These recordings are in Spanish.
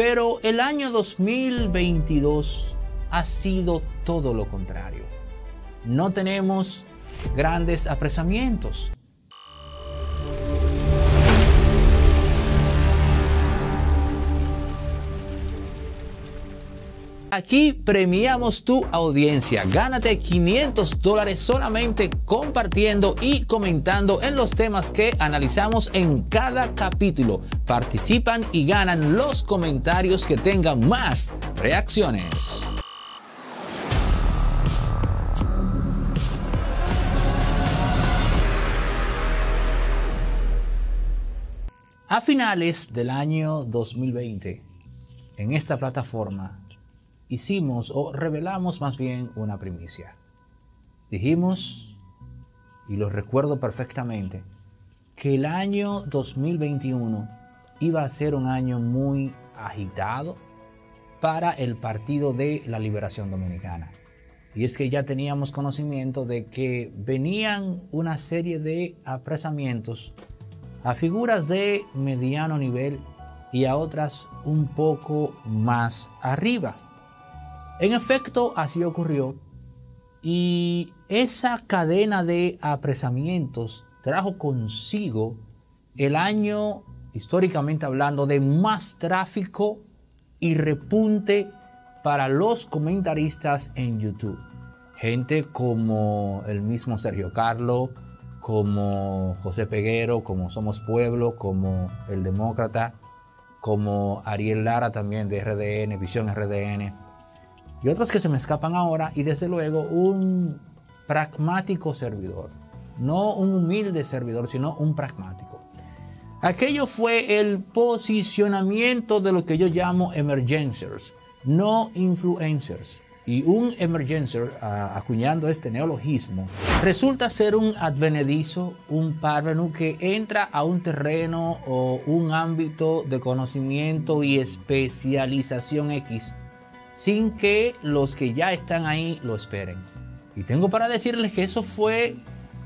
Pero el año 2022 ha sido todo lo contrario. No tenemos grandes apresamientos. Aquí premiamos tu audiencia. Gánate $500 solamente compartiendo y comentando en los temas que analizamos en cada capítulo. Participan y ganan los comentarios que tengan más reacciones. A finales del año 2020, en esta plataforma, hicimos o revelamos más bien una primicia. Dijimos, y lo recuerdo perfectamente, que el año 2021 iba a ser un año muy agitado para el Partido de la Liberación Dominicana. Y es que ya teníamos conocimiento de que venían una serie de apresamientos a figuras de mediano nivel y a otras un poco más arriba. En efecto, así ocurrió, y esa cadena de apresamientos trajo consigo el año, históricamente hablando, de más tráfico y repunte para los comentaristas en YouTube. Gente como el mismo Sergio Carlos, como José Peguero, como Somos Pueblo, como El Demócrata, como Ariel Lara también de RDN, Visión RDN. Y otros que se me escapan ahora, y desde luego un pragmático servidor. No un humilde servidor, sino un pragmático. Aquello fue el posicionamiento de lo que yo llamo emergencers, no influencers. Y un emergencer, acuñando este neologismo, resulta ser un advenedizo, un párvenu que entra a un terreno o un ámbito de conocimiento y especialización X, sin que los que ya están ahí lo esperen. Y tengo para decirles que eso fue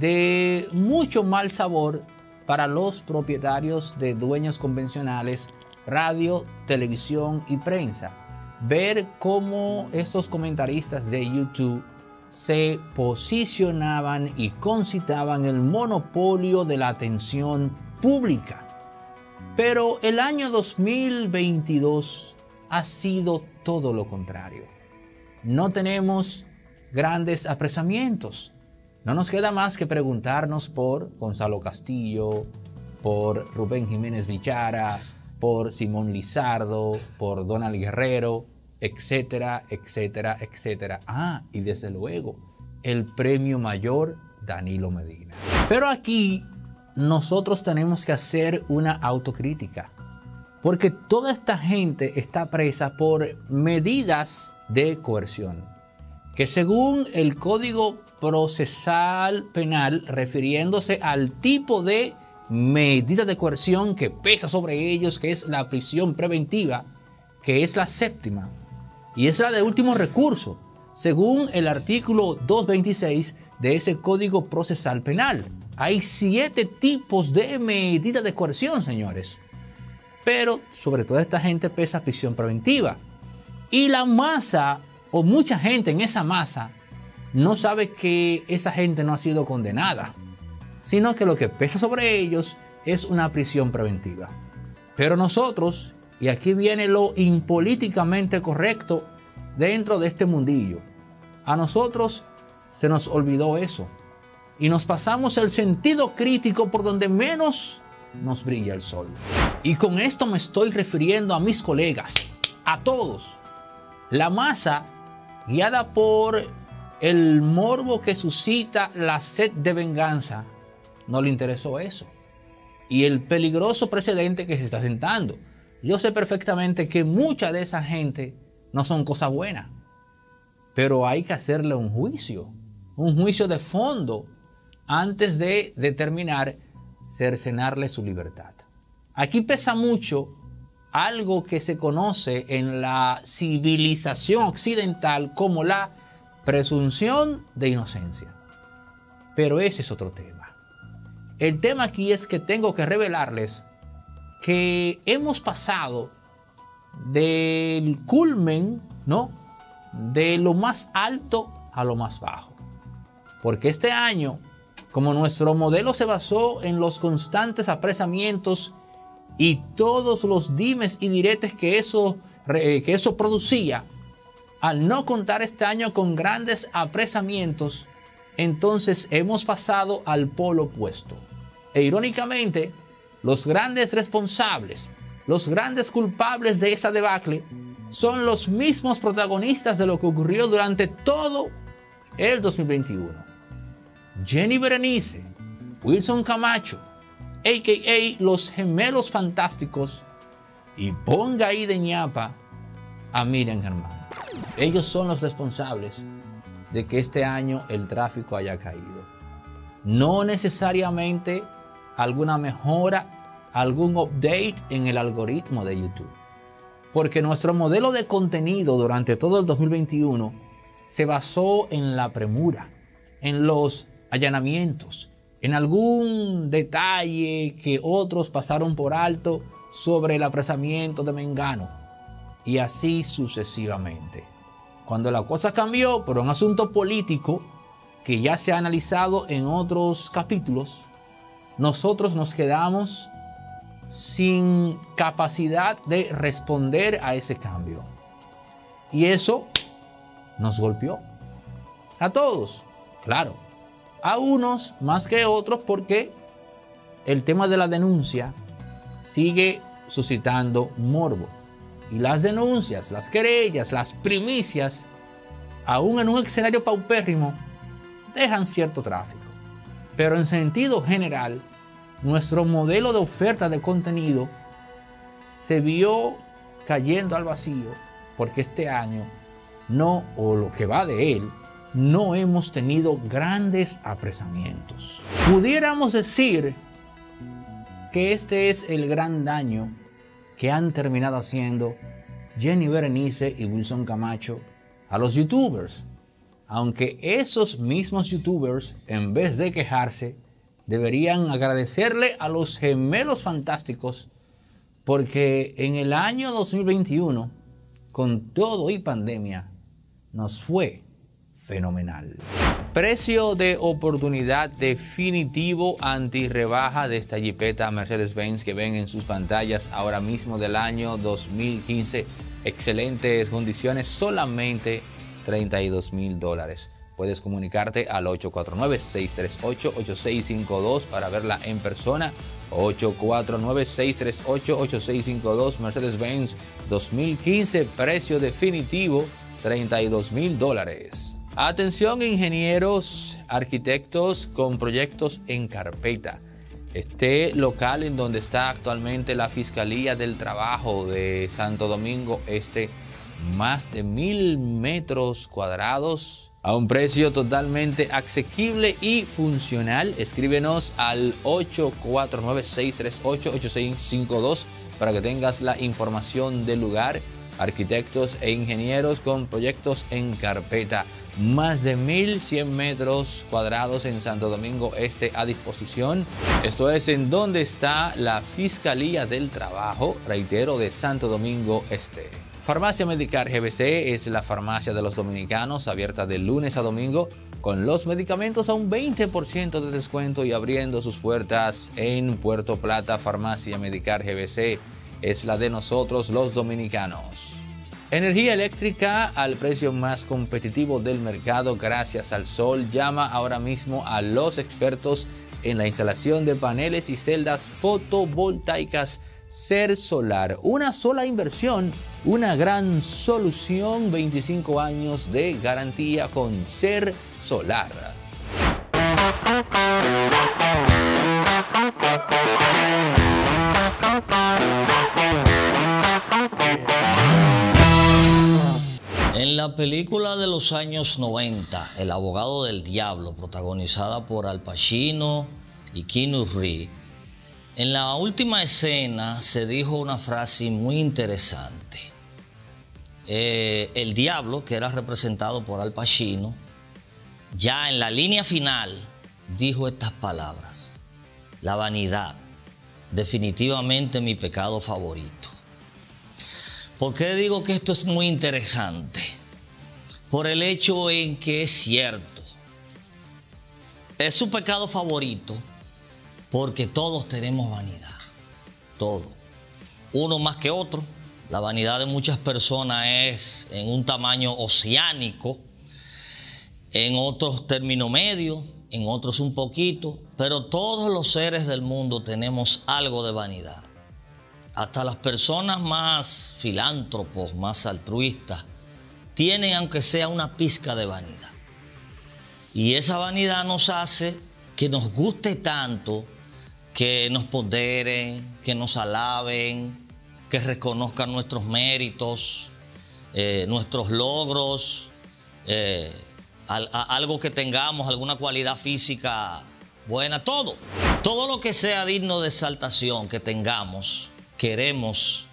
de mucho mal sabor para los propietarios de dueños convencionales, radio, televisión y prensa. Ver cómo estos comentaristas de YouTube se posicionaban y concitaban el monopolio de la atención pública. Pero el año 2022 ha sido todo lo contrario. No tenemos grandes apresamientos. No nos queda más que preguntarnos por Gonzalo Castillo, por Rubén Jiménez Bichara, por Simón Lizardo, por Donald Guerrero, etcétera, etcétera, etcétera. Y desde luego, el premio mayor, Danilo Medina. Pero aquí nosotros tenemos que hacer una autocrítica. Porque toda esta gente está presa por medidas de coerción, que según el Código Procesal Penal, refiriéndose al tipo de medida de coerción que pesa sobre ellos, que es la prisión preventiva, que es la séptima, y es la de último recurso, según el artículo 226 de ese Código Procesal Penal. Hay 7 tipos de medida de coerción, señores. Pero sobre toda esta gente pesa prisión preventiva. Y la masa, o mucha gente en esa masa, no sabe que esa gente no ha sido condenada, sino que lo que pesa sobre ellos es una prisión preventiva. Pero nosotros, y aquí viene lo impolíticamente correcto dentro de este mundillo, a nosotros se nos olvidó eso. Y nos pasamos el sentido crítico por donde menos nos brilla el sol. Y con esto me estoy refiriendo a mis colegas, a todos. La masa, guiada por el morbo que suscita la sed de venganza, no le interesó eso. Y el peligroso precedente que se está sentando. Yo sé perfectamente que mucha de esa gente no son cosas buenas. Pero hay que hacerle un juicio de fondo, antes de determinar cercenarle su libertad. Aquí pesa mucho algo que se conoce en la civilización occidental como la presunción de inocencia. Pero ese es otro tema. El tema aquí es que tengo que revelarles que hemos pasado del culmen, ¿no?, de lo más alto a lo más bajo. Porque este año, como nuestro modelo se basó en los constantes apresamientos y todos los dimes y diretes que eso producía, al no contar este año con grandes apresamientos, entonces hemos pasado al polo opuesto. E irónicamente, los grandes responsables, los grandes culpables de esa debacle, son los mismos protagonistas de lo que ocurrió durante todo el 2021. Yeni Berenice, Wilson Camacho, a.k.a. los gemelos fantásticos, y ponga ahí de ñapa a Miriam Germán. Ellos son los responsables de que este año el tráfico haya caído. No necesariamente alguna mejora, algún update en el algoritmo de YouTube. Porque nuestro modelo de contenido durante todo el 2021 se basó en la premura, en los allanamientos, en algún detalle que otros pasaron por alto sobre el apresamiento de Mengano, y así sucesivamente. Cuando la cosa cambió por un asunto político que ya se ha analizado en otros capítulos, nosotros nos quedamos sin capacidad de responder a ese cambio. Y eso nos golpeó a todos, claro. A unos más que otros, porque el tema de la denuncia sigue suscitando morbo. Y las denuncias, las querellas, las primicias, aún en un escenario paupérrimo, dejan cierto tráfico. Pero en sentido general, nuestro modelo de oferta de contenido se vio cayendo al vacío, porque este año no, o lo que va de él, no hemos tenido grandes apresamientos. Pudiéramos decir que este es el gran daño que han terminado haciendo Yeni Berenice y Wilson Camacho a los youtubers. Aunque esos mismos youtubers, en vez de quejarse, deberían agradecerle a los gemelos fantásticos, porque en el año 2021, con todo y pandemia, nos fue fenomenal. Precio de oportunidad definitivo antirrebaja de esta jipeta Mercedes-Benz que ven en sus pantallas ahora mismo, del año 2015. Excelentes condiciones, solamente $32,000. Puedes comunicarte al 849-638-8652 para verla en persona. 849-638-8652, Mercedes-Benz 2015, precio definitivo, $32,000. Atención, ingenieros, arquitectos con proyectos en carpeta. Este local en donde está actualmente la Fiscalía del Trabajo de Santo Domingo Este, más de 1,000 metros cuadrados, a un precio totalmente asequible y funcional. Escríbenos al 849-638-8652 para que tengas la información del lugar. Arquitectos e ingenieros con proyectos en carpeta. Más de 1,100 metros cuadrados en Santo Domingo Este a disposición. Esto es en donde está la Fiscalía del Trabajo, reitero, de Santo Domingo Este. Farmacia Medicar GBC es la farmacia de los dominicanos, abierta de lunes a domingo, con los medicamentos a un 20% de descuento y abriendo sus puertas en Puerto Plata. Farmacia Medicar GBC es la de nosotros los dominicanos. Energía eléctrica al precio más competitivo del mercado gracias al sol. Llama ahora mismo a los expertos en la instalación de paneles y celdas fotovoltaicas Ser Solar. Una sola inversión, una gran solución, 25 años de garantía con Ser Solar. En la película de los años 90, El Abogado del Diablo, protagonizada por Al Pacino y Keanu Reeves, en la última escena se dijo una frase muy interesante. El diablo, que era representado por Al Pacino, ya en la línea final dijo estas palabras: la vanidad, definitivamente mi pecado favorito. ¿Por qué digo que esto es muy interesante? Por el hecho en que es cierto. Es su pecado favorito porque todos tenemos vanidad. Todos. Uno más que otro. La vanidad de muchas personas es en un tamaño oceánico, en otros término medio, en otros un poquito, pero todos los seres del mundo tenemos algo de vanidad. Hasta las personas más filántropos, más altruistas, tienen aunque sea una pizca de vanidad. Y esa vanidad nos hace que nos guste tanto que nos ponderen, que nos alaben, que reconozcan nuestros méritos, nuestros logros, algo que tengamos, alguna cualidad física buena, todo. Todo lo que sea digno de exaltación que tengamos, queremos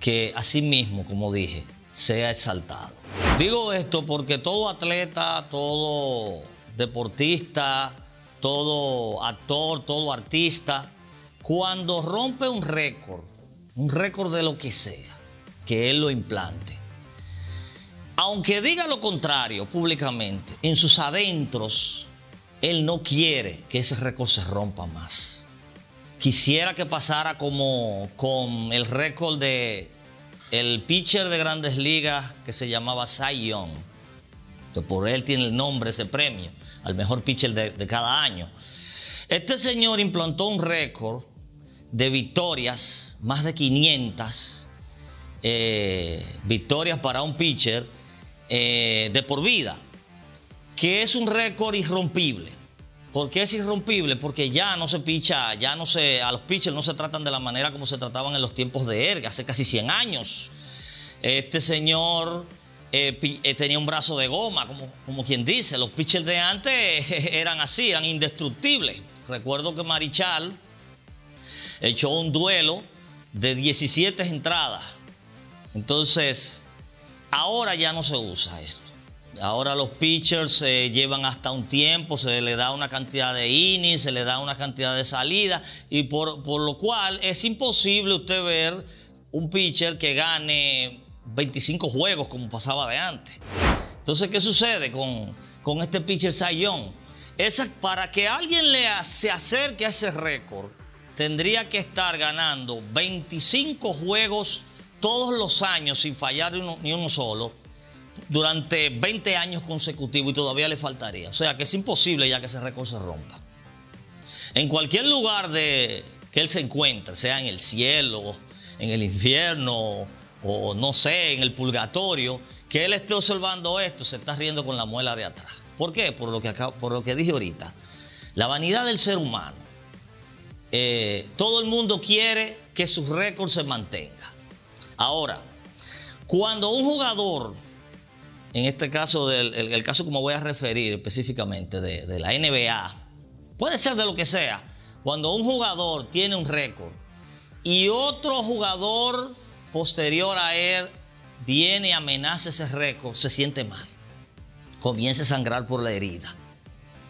que así mismo, como dije, sea exaltado. Digo esto porque todo atleta, todo deportista, todo actor, todo artista, cuando rompe un récord de lo que sea, que él lo implante. Aunque diga lo contrario públicamente, en sus adentros, él no quiere que ese récord se rompa más. Quisiera que pasara como con el récord de el pitcher de Grandes Ligas que se llamaba Cy Young, que por él tiene el nombre ese premio, al mejor pitcher de cada año. Este señor implantó un récord de victorias, más de 500 victorias para un pitcher de por vida, que es un récord irrompible. ¿Por qué es irrompible? Porque ya no se picha, ya no se, a los pitchers no se tratan de la manera como se trataban en los tiempos de él, hace casi 100 años. Este señor tenía un brazo de goma, como quien dice. Los pitchers de antes eran así, eran indestructibles. Recuerdo que Marichal echó un duelo de 17 entradas. Entonces, ahora ya no se usa esto. Ahora los pitchers se llevan hasta un tiempo, se le da una cantidad de innings, se le da una cantidad de salidas, y por lo cual es imposible usted ver un pitcher que gane 25 juegos como pasaba de antes. Entonces, ¿qué sucede con este pitcher Cy Young? Para que alguien se acerque a ese récord, tendría que estar ganando 25 juegos todos los años sin fallar ni uno solo durante 20 años consecutivos, y todavía le faltaría. O sea que es imposible ya que ese récord se rompa. En cualquier lugar que él se encuentre, sea en el cielo, en el infierno o no sé, en el purgatorio, que él esté observando esto, se está riendo con la muela de atrás. ¿Por qué? Por lo que dije ahorita. La vanidad del ser humano. Todo el mundo quiere que su récord se mantenga. Ahora, cuando un jugador, en este caso, el caso como voy a referir específicamente de la NBA, puede ser de lo que sea, cuando un jugador tiene un récord y otro jugador posterior a él viene y amenaza ese récord, se siente mal, comienza a sangrar por la herida.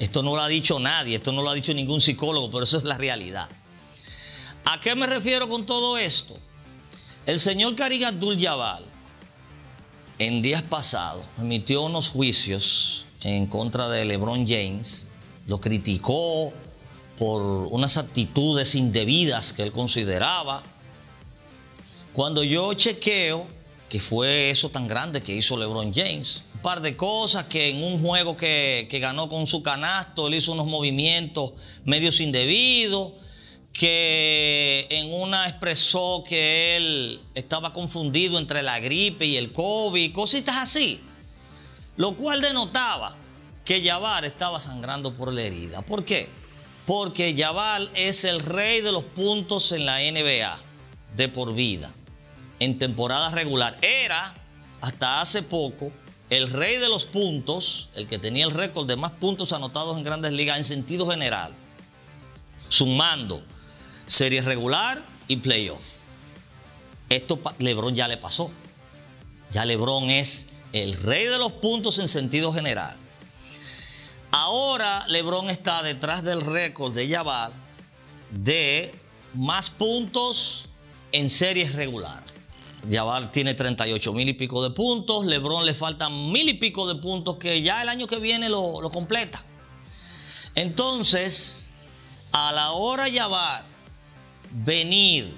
Esto no lo ha dicho nadie, esto no lo ha dicho ningún psicólogo, pero eso es la realidad. ¿A qué me refiero con todo esto? El señor Kareem Abdul-Jabbar, en días pasados, emitió unos juicios en contra de LeBron James, lo criticó por unas actitudes indebidas que él consideraba. Cuando yo chequeo, que fue eso tan grande que hizo LeBron James, un par de cosas, que en un juego que ganó con su canasto, él hizo unos movimientos medios indebidos, que en una expresó que él estaba confundido entre la gripe y el COVID, cositas así, lo cual denotaba que Jabbar estaba sangrando por la herida. ¿Por qué? Porque Jabbar es el rey de los puntos en la NBA de por vida, en temporada regular. Era, hasta hace poco, el rey de los puntos, el que tenía el récord de más puntos anotados en Grandes Ligas en sentido general, sumando serie regular y playoff. Esto LeBron ya le pasó. Ya LeBron es el rey de los puntos en sentido general. Ahora LeBron está detrás del récord de Jabbar de más puntos en series regular. Jabbar tiene 38 mil y pico de puntos. LeBron le faltan 1000 y pico de puntos que ya el año que viene lo completa. Entonces, a la hora Jabbar venir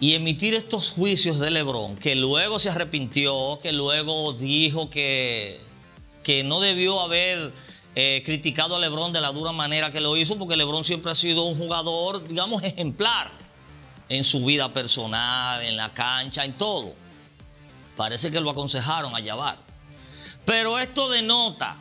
y emitir estos juicios de LeBron, que luego se arrepintió, que luego dijo que no debió haber criticado a LeBron de la dura manera que lo hizo, porque LeBron siempre ha sido un jugador, digamos, ejemplar en su vida personal, en la cancha, en todo. Parece que lo aconsejaron a Jabbar. Pero esto denota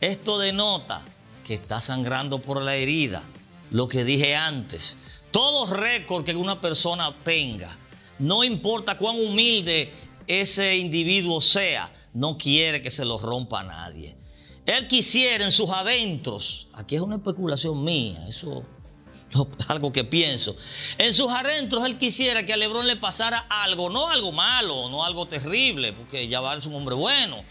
que está sangrando por la herida. Lo que dije antes, todo récord que una persona obtenga, no importa cuán humilde ese individuo sea, no quiere que se lo rompa a nadie. Él quisiera en sus adentros, aquí es una especulación mía, eso es algo que pienso, en sus adentros él quisiera que a LeBron le pasara algo malo, no algo terrible, porque Jabbar es un hombre bueno,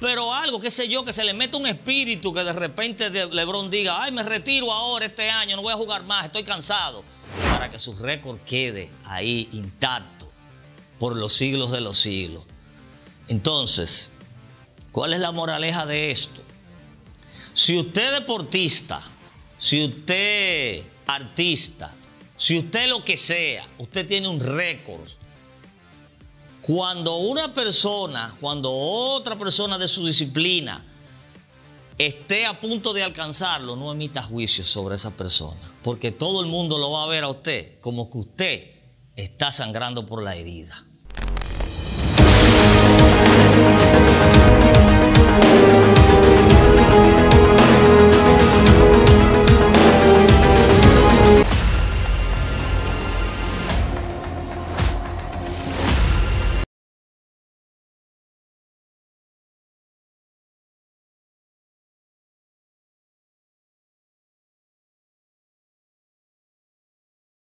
pero algo, qué sé yo, que se le meta un espíritu que de repente LeBron diga, ay, me retiro ahora este año, no voy a jugar más, estoy cansado, para que su récord quede ahí intacto por los siglos de los siglos. Entonces, ¿cuál es la moraleja de esto? Si usted es deportista, si usted es artista, si usted es lo que sea, usted tiene un récord. Cuando otra persona de su disciplina esté a punto de alcanzarlo, no emita juicios sobre esa persona, porque todo el mundo lo va a ver a usted como que usted está sangrando por la herida.